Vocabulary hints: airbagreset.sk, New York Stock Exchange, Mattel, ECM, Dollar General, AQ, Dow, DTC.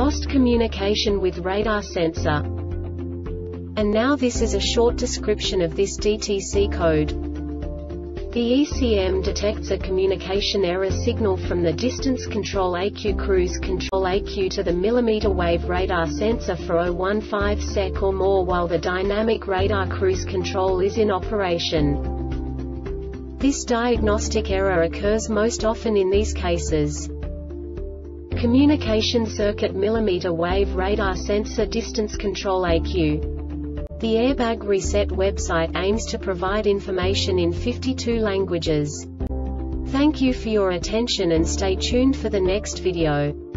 lost communication with radar sensor. And now this is a short description of this DTC code. The ECM detects a communication error signal from the distance control AQ cruise control AQ to the millimeter wave radar sensor for 0.015 sec or more while the dynamic radar cruise control is in operation. This diagnostic error occurs most often in these cases: communication circuit millimeter wave radar sensor distance control AQ. The Airbag Reset website aims to provide information in 52 languages. Thank you for your attention and stay tuned for the next video.